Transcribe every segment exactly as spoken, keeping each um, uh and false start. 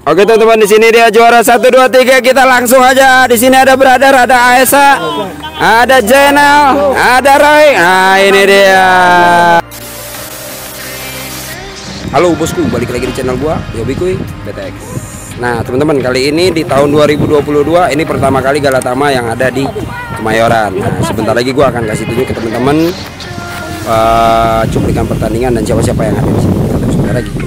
Oke teman-teman, di sini dia juara satu dua tiga. Kita langsung aja. Di sini ada brother, ada Aesa, ada Jenel, ada Roy. Nah, ini dia. Halo bosku, balik lagi di channel gua, Hobby Kuy B T X. Nah, teman-teman, kali ini di tahun dua ribu dua puluh dua ini pertama kali Galatama yang ada di Kemayoran. Nah, sebentar lagi gua akan kasih tunjuk ke teman-teman uh, cuplikan pertandingan dan siapa-siapa yang ada di sini. Saudara gitu.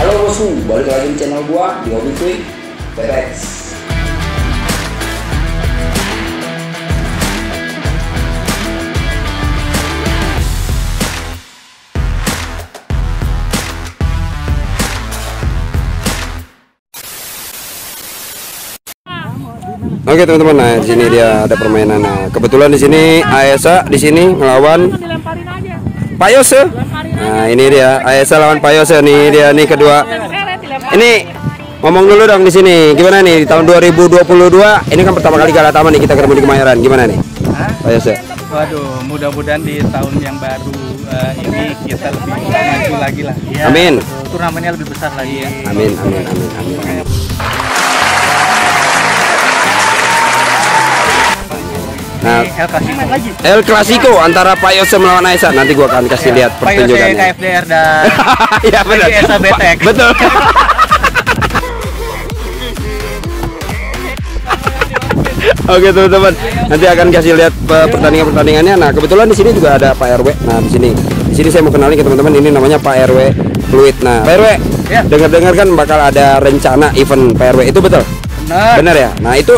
Halo bosku, balik lagi di channel gua di Hobby Kuy B T X. Oke teman-teman, nah di sini dia ada permainan. Nah, kebetulan di sini Aesa di sini ngelawan Pak Yose. Nah, ini dia Aesa lawan Pak Yose nih, dia nih kedua. Ini ngomong dulu dong di sini. Gimana nih di tahun dua ribu dua puluh dua ini kan pertama kali Galatama nih kita ketemu di Kemayoran. Gimana nih? Pak Yose. Waduh, mudah-mudahan di tahun yang baru uh, ini kita lebih maju lagi lah. Ya, amin. Turnamennya lebih besar lagi ya. Amin, amin, amin, amin. amin. Nah, El Clasico. El Clasico antara Pak Yose melawan Aesa. Nanti gua akan kasih ya, lihat pertunjukannya. Pak Yose, K F D R dan ya, benar. Aesa B T X. Betul. Oke, teman-teman. Nanti akan kasih lihat pertandingan-pertandingannya. Nah, kebetulan di sini juga ada Pak R W. Nah, di sini. Di sini saya mau kenalin ke teman-teman, ini namanya Pak R W Fluid. Nah, Pak R W, ya. Dengar-dengar kan bakal ada rencana event Pak R W. Itu betul? Benar. Benar ya? Nah, itu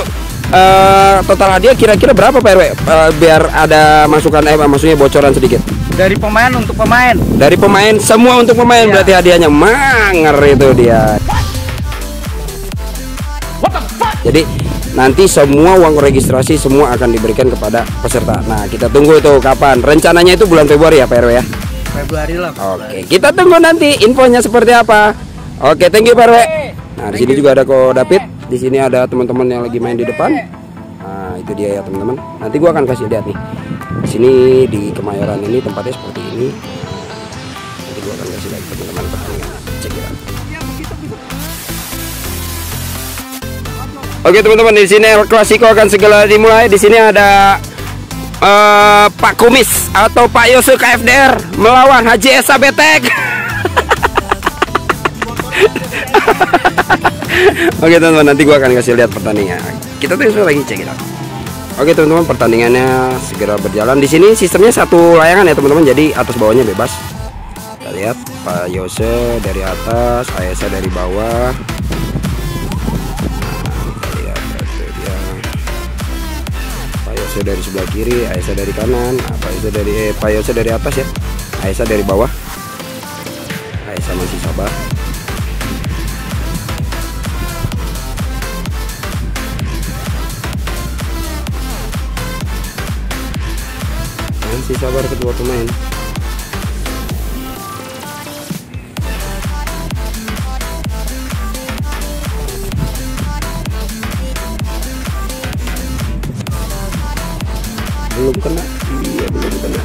Uh, total hadiah kira-kira berapa Pak R W? Uh, biar ada masukan, eh maksudnya bocoran sedikit. Dari pemain untuk pemain. Dari pemain semua untuk pemain ya. Berarti hadiahnya manger itu dia. What the fuck? Jadi nanti semua uang registrasi semua akan diberikan kepada peserta. Nah, kita tunggu itu kapan. Rencananya itu bulan Februari ya Pak R W ya. Februari lah. Oke, okay. Kita tunggu nanti infonya seperti apa. Oke, okay, thank you Pak R W. Nah, di sini juga ada Kodapit. Di sini ada teman-teman yang lagi main di depan. Nah, itu dia ya teman-teman. Nanti gua akan kasih lihat nih. Di sini di Kemayoran ini tempatnya seperti ini. Nanti gua akan kasih lihat teman-teman pertandingan. Cekiran. Oke teman-teman, di sini El Clasico akan segera dimulai. Di sini ada uh, Pak Kumis atau Pak Yose K F D R melawan Haji Esa B T X. Oke teman-teman, nanti gua akan kasih lihat pertandingan. Kita terus lagi Cikidop. Oke teman-teman, pertandingannya segera berjalan. Di sini sistemnya satu layangan ya teman-teman, jadi atas bawahnya bebas. Kita lihat Pak Yose dari atas, Aesa dari bawah. Kita lihat dia. Pak Yose dari sebelah kiri, Aesa dari kanan. Nah, Pak Yose dari eh, Pak Yose dari atas ya, Aesa dari bawah. Aesa masih sabar. Si sabar kedua pemain. Belum kena. Iya, belum kena.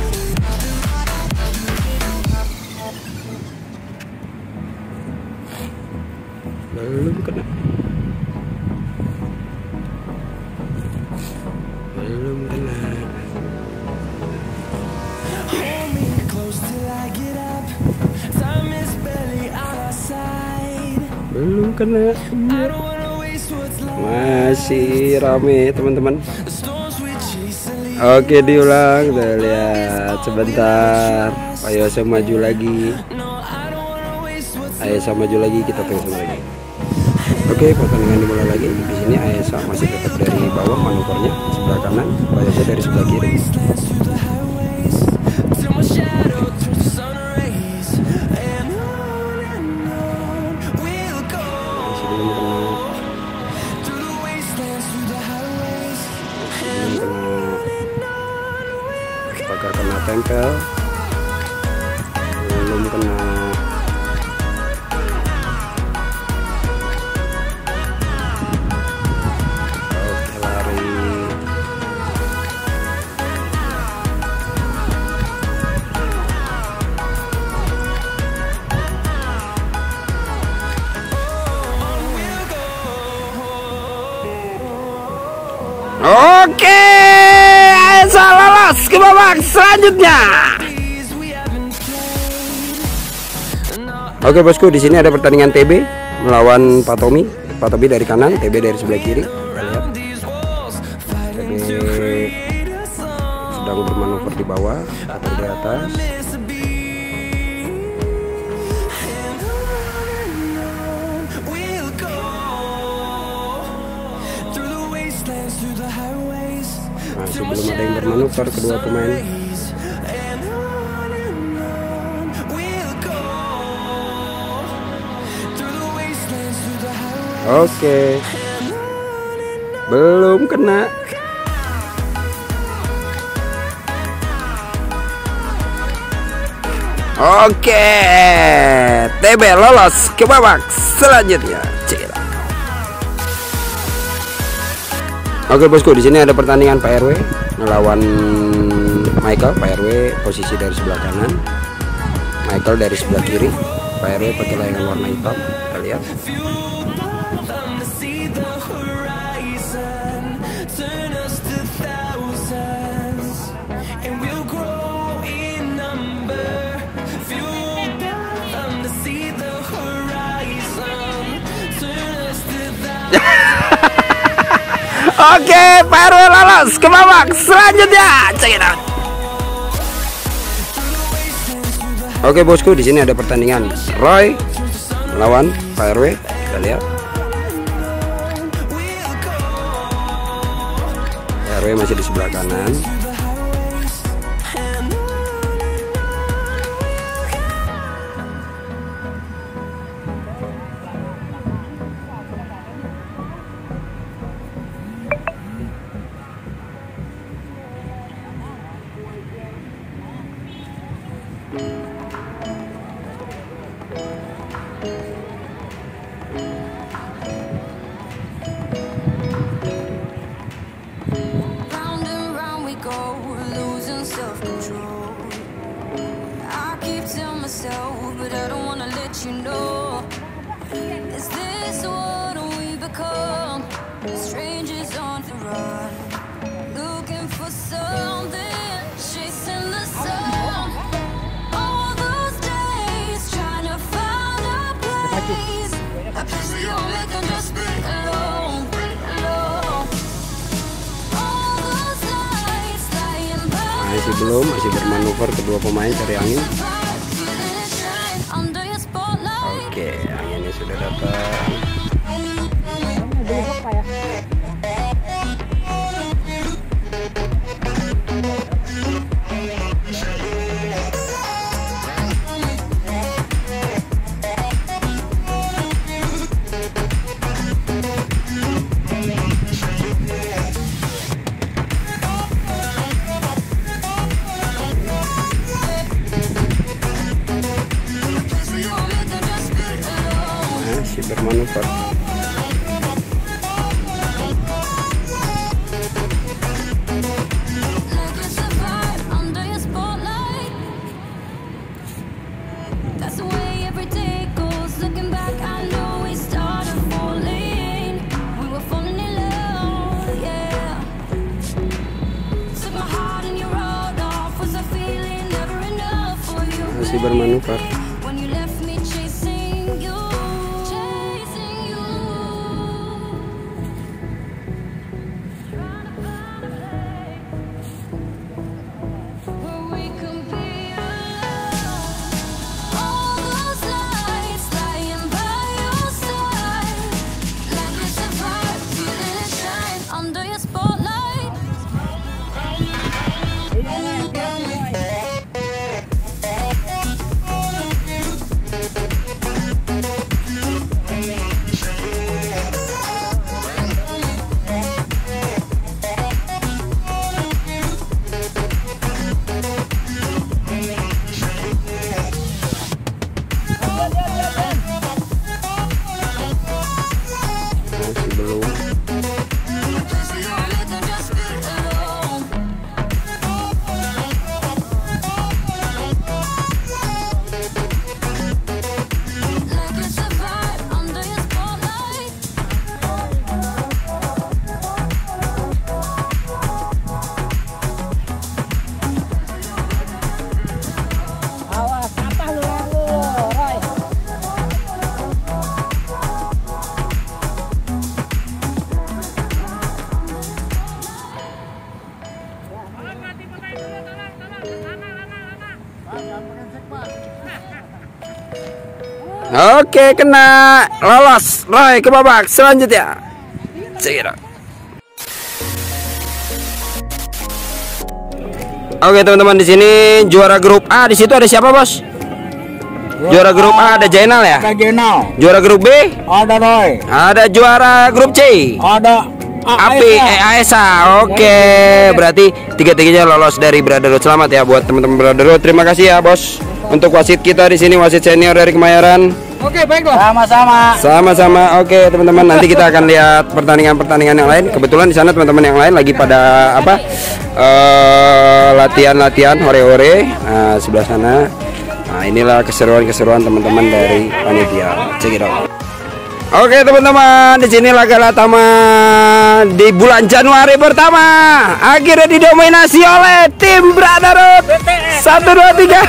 Belum kena. Belum kena. Belum kena, masih rame teman-teman. Oke, diulang. Kita lihat sebentar. Ayo sama maju lagi. Ayo sama maju lagi, kita tunggu lagi. Oke, pertandingan dimulai lagi. Di sini Aesa masih tetap dari bawah manuvernya sebelah kanan, Aesa dari sebelah kiri. Tempel belum kena. Oke lah, Oke, saya lolos ke babak selanjutnya. Oke bosku, di sini ada pertandingan T B melawan Pak Tommy. Pak Tommy dari kanan, T B dari sebelah kiri. T B sedang bermanuver di bawah atau di atas. Masih belum ada yang bermanuver kedua pemain. Oke, belum kena. Oke, T B lolos ke babak selanjutnya. Cikidop. Oke bosku, di sini ada pertandingan Pak R W melawan Michael. Pak R W posisi dari sebelah kanan, Michael dari sebelah kiri. Pak R W pakai layangan warna hitam. Kita lihat. Oke, Pak R W lolos ke babak selanjutnya. Cikidop. Oke bosku, di sini ada pertandingan Roy melawan Pak R W. Kita lihat. Pak R W masih di sebelah kanan. Masih belum, masih bermanuver kedua pemain cari angin. Oke, anginnya sudah datang. Bermanuver. Masih bermanuver. Oke, kena, lolos. Roy ke babak selanjutnya. Cikidop. Oke, teman-teman, di sini juara grup A. Di situ ada siapa, Bos? Juara grup A ada Jainal ya? Ada Jainal. Juara grup B? Ada Roy. Ada juara grup C? Ada Api Aesa. Oke, okay. Berarti tiga-tiganya lolos dari Brotherhood. Selamat ya buat teman-teman Brotherhood. Terima kasih ya, Bos. Untuk wasit kita di sini, wasit senior dari Kemayoran. Oke, okay, baiklah. Sama-sama. Sama-sama. Oke, okay, teman-teman, nanti kita akan lihat pertandingan-pertandingan yang lain. Kebetulan di sana teman-teman yang lain lagi pada apa? latihan-latihan uh, hore-hore. Nah, sebelah sana. Nah, inilah keseruan-keseruan teman-teman dari panitia. Check it out. Oke, teman-teman, di sini laga Galatama di bulan Januari pertama akhirnya didominasi oleh tim Brotherhood satu dua tiga.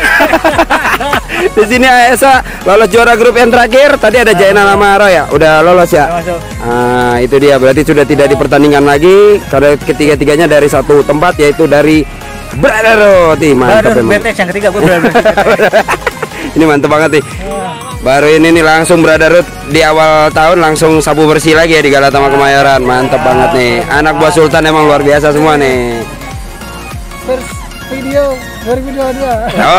Di sini Aesa lolos juara grup yang terakhir. Tadi ada Jaina Lamaro ya, udah lolos ya. Nah, itu dia, berarti sudah tidak di pertandingan lagi karena ketiga-tiganya dari satu tempat, yaitu dari Brotherhood. Mantap memang. B T X yang ketiga, gua ini mantap banget nih. Baru ini nih langsung Brotherhood di awal tahun langsung sapu bersih lagi ya di Galatama Kemayoran. Mantep banget nih. Anak buah Sultan emang luar biasa semua nih. First video dua ribu dua puluh dua.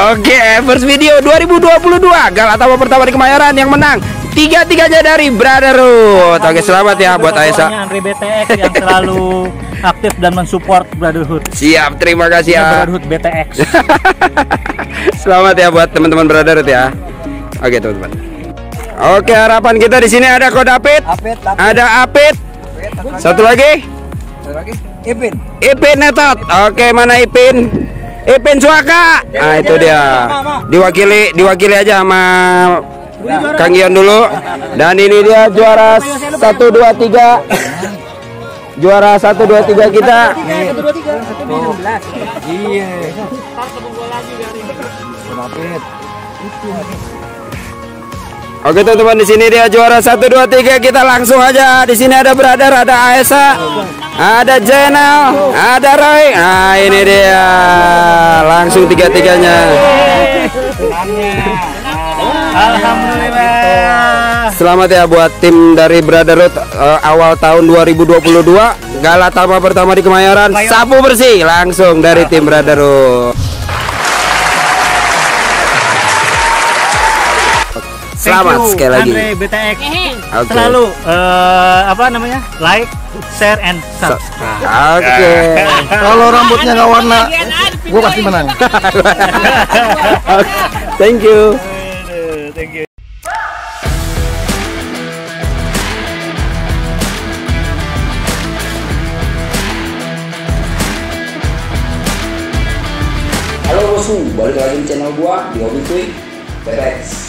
Oke, first video dua ribu dua puluh dua. Galatama pertama di Kemayoran yang menang. Tiga-tiganya dari Brotherhood. Oke, selamat ya buat Aisyah. B T X yang selalu aktif dan mensupport Brotherhood. Siap, terima kasih ya. Brotherhood B T X. Selamat ya buat teman-teman Brotherhood ya. Oke, teman-teman. Oke, harapan kita di sini ada Kodapit, Apit, Apit. Ada Apit. Apit, satu lagi, satu lagi, Ipin, Ipin Netot. Oke, mana Ipin? Ipin Suaka. Jalan, nah itu jalan, dia. Jalan. Diwakili, diwakili aja sama nah. Kang Gion dulu. Dan ini dia juara satu dua tiga. Juara satu dua tiga kita. Iya. Oke, teman-teman, di sini dia juara satu dua tiga. Kita langsung aja. Di sini ada Brother, ada Aesa, ada Jenal, ada Roy. Nah, ini dia. Langsung tiga-tiganya. Alhamdulillah. Selamat ya buat tim dari Brotherhood uh, awal tahun dua ribu dua puluh dua. Galatama pertama di Kemayoran sapu bersih langsung dari tim Brotherhood. Selamat sekali lagi B T X. Okay. Selalu uh, apa namanya, like, share, and subscribe. Oke, okay. Kalau rambutnya nggak warna, gue pasti menang. Thank you. Thank you. Halo Bosu, balik lagi di channel gua di Hobby Kuy B T X.